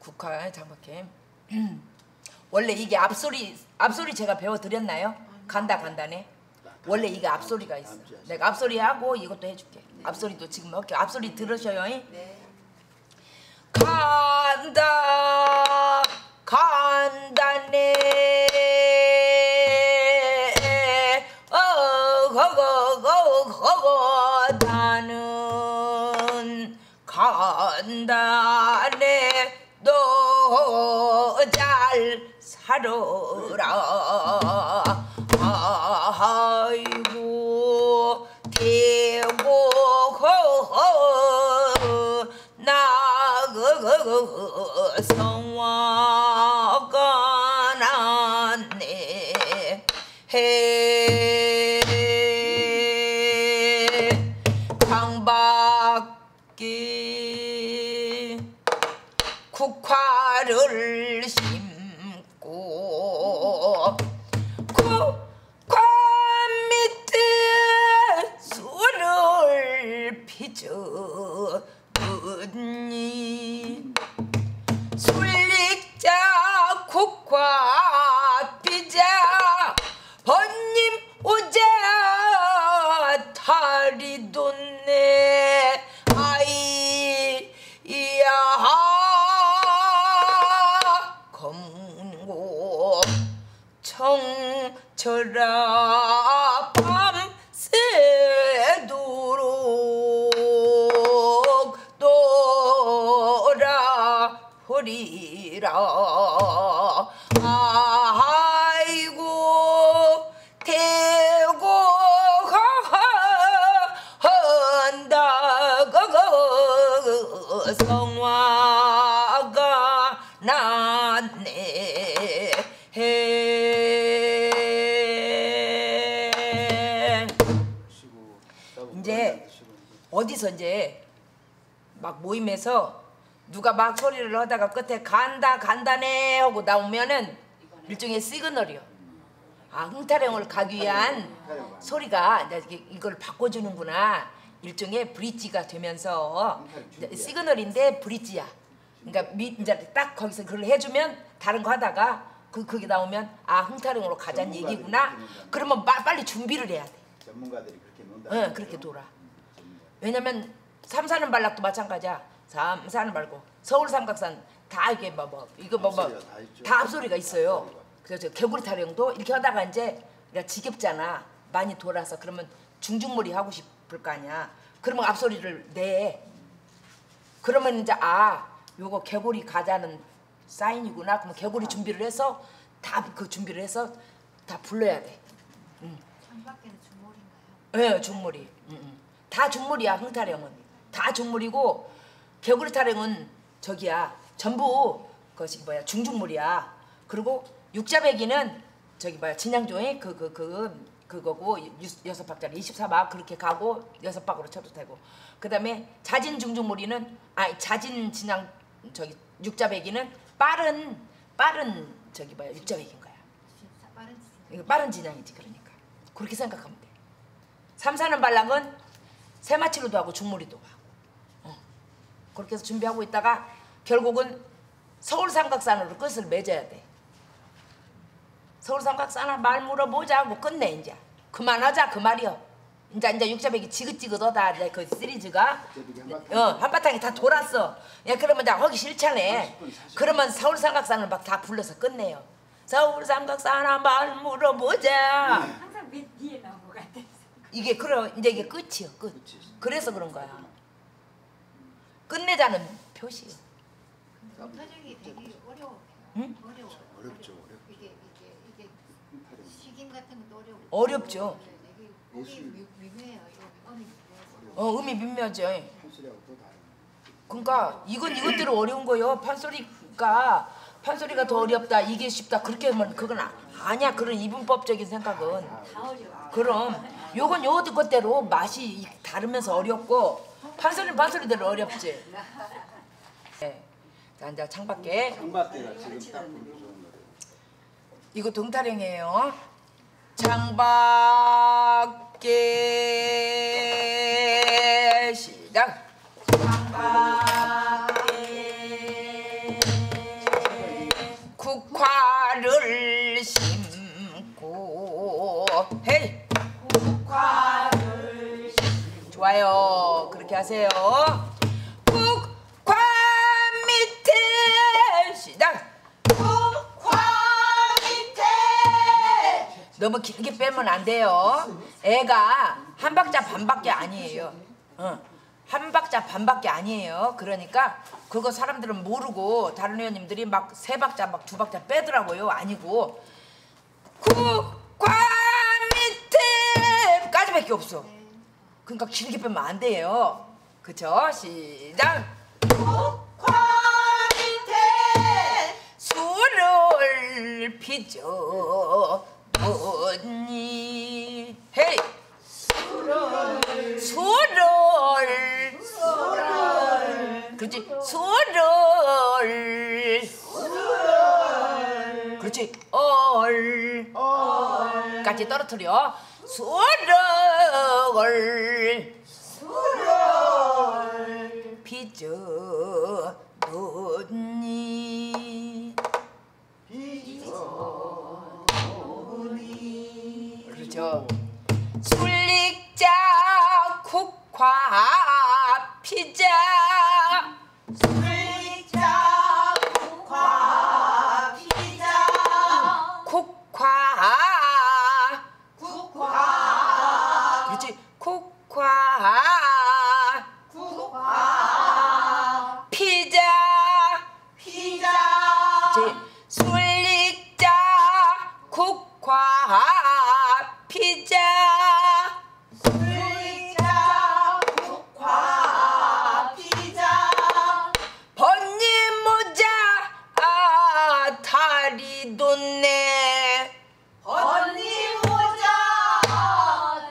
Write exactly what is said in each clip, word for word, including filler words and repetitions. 국화의 장박캠. 원래 이게 앞소리 앞소리 제가 배워 드렸나요? 간다 간다네. 원래 이게 앞소리가 있어. 내가 앞소리 하고 이것도 해줄게. 앞소리도 지금 넣을게. 앞소리 들으셔요. 네. 간다 간다네. 어거거거거거 나는 간다네. 너 잘 살아라. 아이고 대고 나그 성화가 났네. 해 장박기 국화를 심고 국화 밑에 술을 피죠. 술익자 국화 피자 번님 오자 달이 돋네. 아이 이야 검고 청철아 밤새도록 우리라. 아이고 대고 한다 거거 성화가 났네. 해 이제 어디서 이제 막 모임에서 누가 막 소리를 하다가 끝에 간다 간다네 하고 나오면은 일종의 시그널이요. 아 흥타령을 가기 위한 소리가 이걸 바꿔주는구나. 일종의 브릿지가 되면서 시그널인데 브릿지야. 그러니까 미, 이제 딱 거기서 그걸 해주면 다른 거 하다가 그 그게 나오면 아 흥타령으로 가자는 얘기구나. 그러면 마, 빨리 준비를 해야 돼. 전문가들이 그렇게 논다. 응 그렇게 돌아. 왜냐면 삼사는 발락도 마찬가지야. 삼산 말고 서울 삼각산 다 이게 뭐, 뭐 이거 뭐 뭐 다 앞소리가 있어요. 그래서 개구리 타령도 이렇게 하다가 이제 내가 지겹잖아. 많이 돌아서 그러면 중중머리 하고 싶을 거 아니야. 그러면 앞소리를 내. 그러면 이제 아 요거 개구리 가자는 사인이구나. 그러면 개구리 준비를 해서 다 그 준비를 해서 다 불러야 돼. 응. 장밖에는 중물인가요? 네, 중물이. 응, 응. 다 중물이야. 흥타령은 다 중물이고. 개구리 타령은 저기야 전부 그것이 뭐야 중중물이야. 그리고 육자배기는 저기 뭐야 진양조의 그 그 그 그거고 여섯 박자리 이십사 박 그렇게 가고 여섯 박으로 쳐도 되고. 그다음에 자진 중중물이는 아 자진 진양 저기 육자배기는 빠른 빠른 저기 뭐야 육자배기인 거야. 빠른 진양. 빠른 진양이지 그러니까 그렇게 생각하면 돼. 삼사는 발락은 세마치로도 하고 중물이도 하고. 그렇게 해서 준비하고 있다가 결국은 서울 삼각산으로 끝을 맺어야 돼. 서울 삼각산아 말 물어보자고 끝내 이제. 그만하자 그 말이여. 이제 이제 육자배기 지긋지긋하다. 이제 그 시리즈가 한바탕이 어 한바탕이 다 돌았어. 야 그러면 이제 하기 싫잖아. 그러면 서울 삼각산을 막 다 불러서 끝내요. 서울 삼각산아 말 물어보자. 항상 맨 뒤에 나온 것 같아. 이게 그럼 이제 이게 끝이요 끝. 그래서 그런 거야. 끝내자는 표시요. 타령이 되게 어려워. 응? 어려워. 어렵죠. 어렵죠. 이게 이게 이게 시김 같은 것도 어려워. 어렵죠. 음이 미묘해요. 어, 음이 미묘하죠. 판소리하고 또 다른. 그러니까 이건 이것대로 어려운 거예요. 판소리가 판소리가 더 어렵다. 이게 쉽다. 그렇게 하면 그건 아니야. 그런 이분법적인 생각은. 다 어려워. 그럼 요건 요 것대로 맛이 다르면서 어렵고 판소리는 판소리대로 어렵지. 네. 자, 이제 창밖에. 창밖에가 지금 딱 보기 좋은 노래. 이거 동타령이에요. 창밖에 시작. 창밖에 국화를 심고 헤이 국화를 심고 좋아요. 그렇게 하세요. 국화 밑에 시작. 너무 길게 빼면 안 돼요. 애가 한 박자 반밖에 아니에요. 어. 한 박자 반밖에 아니에요. 그러니까 그거 사람들은 모르고 다른 회원님들이 막 세 박자 막 두 박자 빼더라고요. 아니고 국과 밑에 까지밖에 없어. 그러니까 길게 빼면 안 돼요. 그쵸? 시작! 국과 밑에 술을 피죠. 언니 헤이 수롤 수롤 수롤 그렇지 수롤 수롤 그렇지 얼 얼까지 떨어뜨려 수롤 수롤 피저 언니 피저 그렇죠. 술릭자 국화 피자 술릭자 국화 피자 국화 국화 그렇지 국화 국화 피자 피자 그렇지. 술릭자 국화 피자 술자 국화 피자 번님 모자 아 다리 돋네 번님 모자 아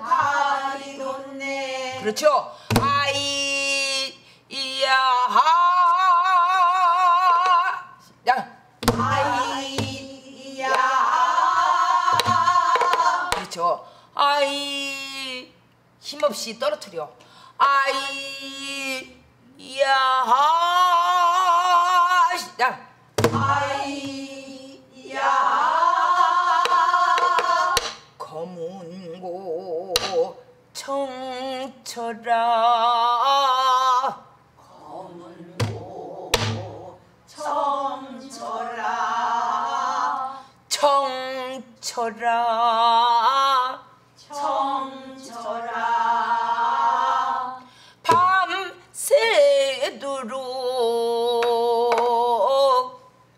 다리 돋네 그렇죠 아이 이야 야 아이 이야 아이 힘없이 떨어뜨려 아이 야 시작 아이 야 검은고 청쳐라 검은고 청쳐라 청쳐라 청쳐라 밤새도록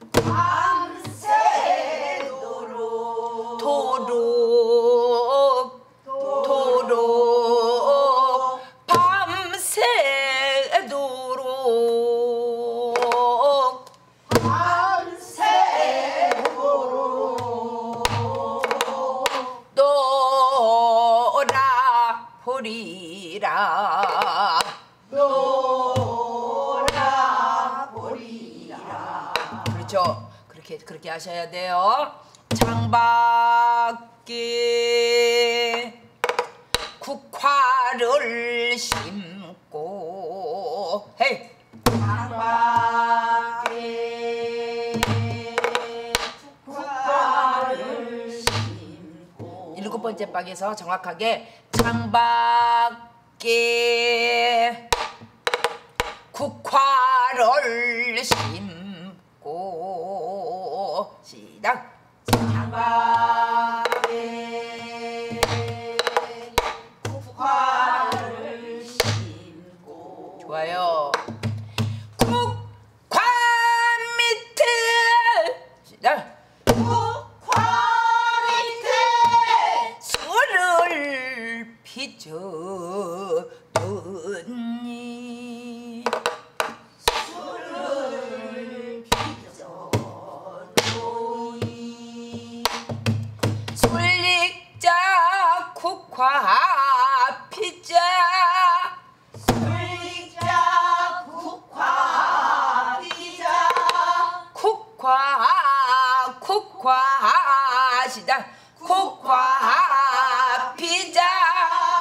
밤새도록 도록 도록, 도록 밤새도록 밤새도록 보리라 노라 보리라 그렇죠. 그렇게 그렇게 하셔야 돼요. 창밖에 국화를 심고 헤이 창밖에 국화를 심고 일곱 번째 박에서 정확하게 창밖에 국화를 심고 시작 창밖에 국화를 심고 좋아요 국화 밑에 시작 국화 밑에 술을 비춰뒀니 술을 비춰뒀니 술릭자 국화 피자 술릭자 국화 피자 국화 국화 시다 국화 피자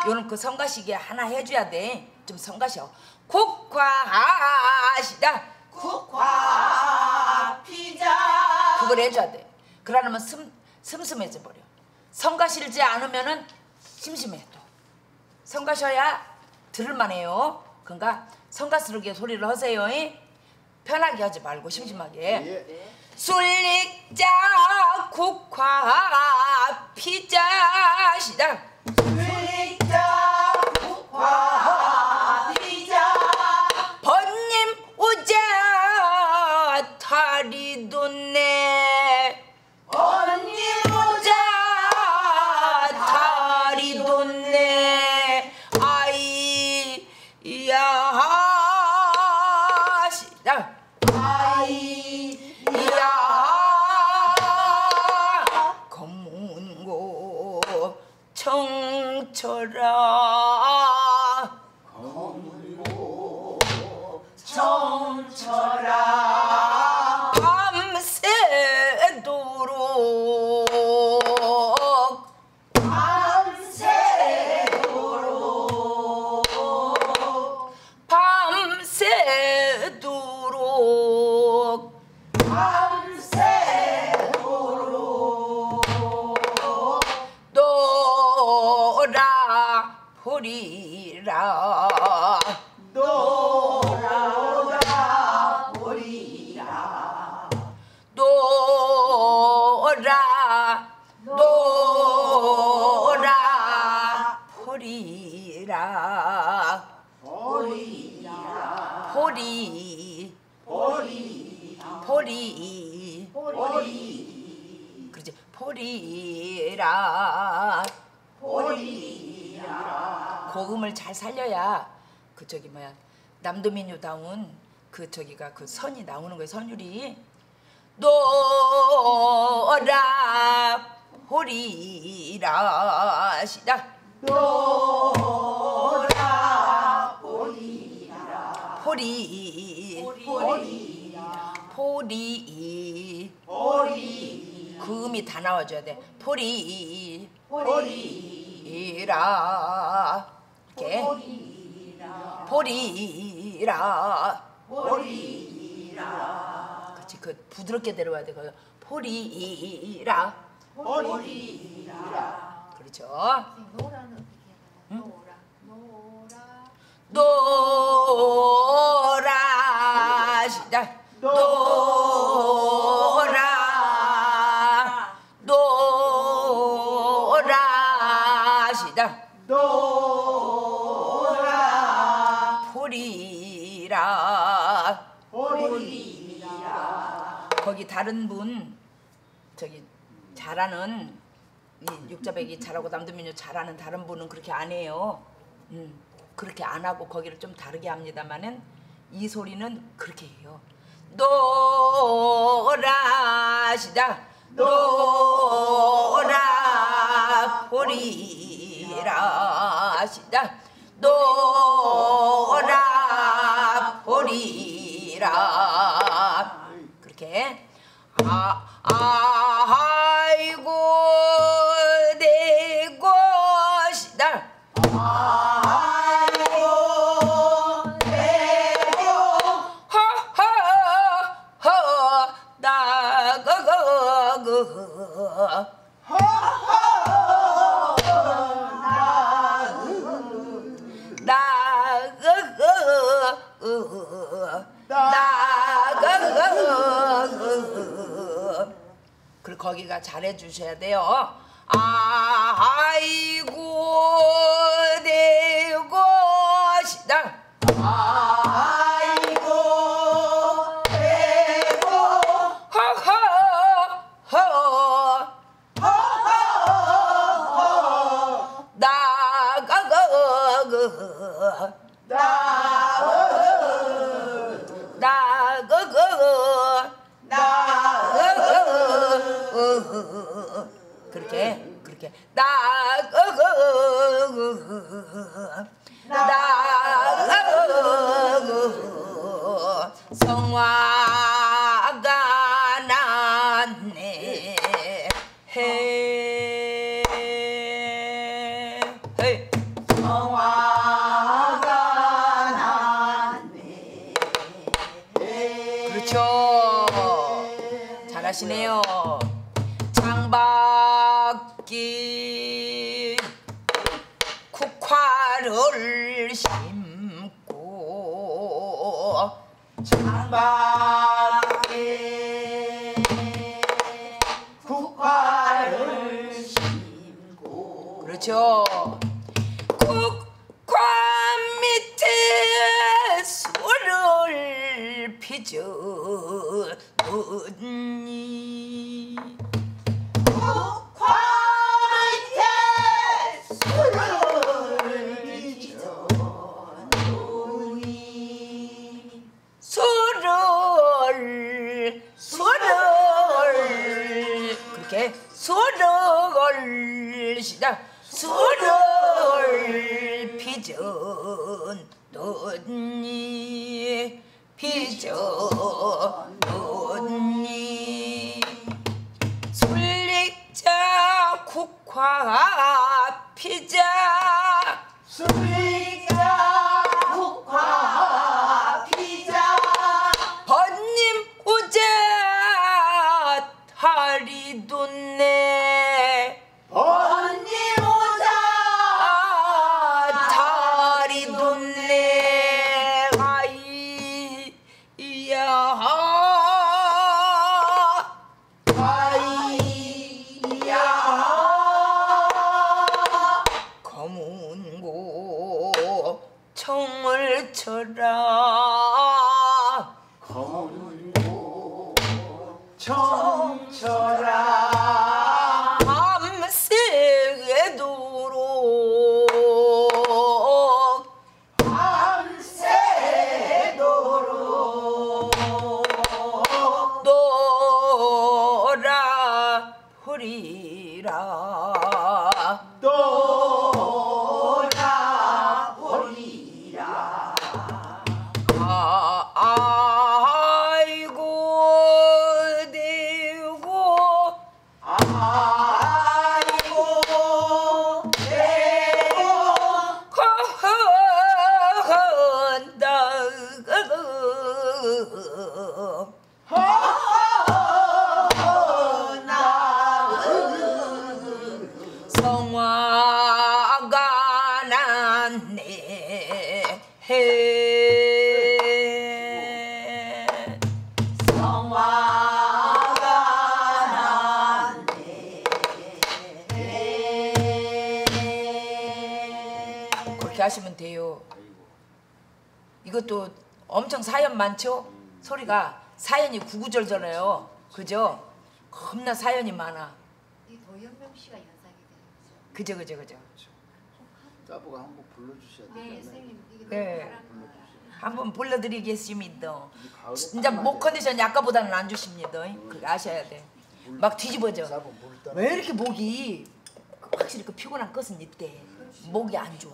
요는 그 성가시기에 하나 해줘야 돼. 좀 성가셔. 국화시다. 국화 피자. 그걸 해줘야 돼. 그러려면 슴, 슴슴해져 버려. 성가시지 않으면은 심심해 또. 성가셔야 들을만해요. 그러니까 성가스럽게 소리를 하세요. 편하게 하지 말고 심심하게. 예. 술릭자 국화 피자시다. 술릭자 국화 피자 번님 오자 다리 돋네 번님 오자 다리 돋네 아이야 시다 아이야 청철아 검고 청철아 밤새도록 밤새도록 밤새도록 보리라 노라 보리라 노라 노라 보리라 보리라 보리 보리 보리 보리 그렇지 보리라 보리 고음을 잘 살려야 그 저기 뭐야 남도민요다운 그 저기가 그 선이 나오는 거예요. 선율이 노라 보리라 시다 노라 보리라 보리 보리 보리 보리 그 음이 다 나와줘야 돼. 보리 보리 보리라 이렇게 보리라 보리라 보리라 그렇지 그 부드럽게 내려와야 돼. 거기 보리라 보리라 그렇죠. 노라는 노라 노라 노라 시작 노라 노라 보리라 보리라 거기 다른 분 저기 잘하는 이 육자배기 잘하고 남도민요 잘하는 다른 분은 그렇게 안 해요. 음 그렇게 안 하고 거기를 좀 다르게 합니다만은 이 소리는 그렇게 해요. 노라 시다 노라 보리 보리라 시다 노라 보리라 그렇게 아 아이고 내 것이다 아이고 내고 허허허 나그그그 그리고 거기가 잘해 주셔야 돼요. 아이고 내 것이다. 아이고 내고 허허허 허허허 나가 그렇게 그렇게 나그그그그그그 성화가 났네 헤 헤 성화가 났네 헤 그렇죠. 잘하시네요. 장박 국화를 심고 장밖에 국화를 심고 그렇죠. 국화 밑에 술을 피우니 술을 시작 술을 피전 논니 피전 논니 술릭자 국화 피자 술릭자 국화 피자 번님 우제 다리 둔네 청을쳐라 검은고 청쳐라 밤새도록 밤새도록 놀아보리라 성화가 났네 헤 성화가 났네 헤 그렇게 하시면 돼요. 이것도 엄청 사연 많죠? 소리가 사연이 구구절절해요. 그죠? 겁나 사연이 많아. 이 도현명 씨가 그죠 그죠 그죠. 짜부가 한번 불러주셔야 돼요. 네, 네. 한번 불러드리겠습니다. 진짜 목 컨디션이 아까보다는 안 좋습니다. 그걸 아셔야 돼. 막 뒤집어져. 왜 이렇게 목이 확실히 그 피곤한 것은 있대. 목이 안 좋아.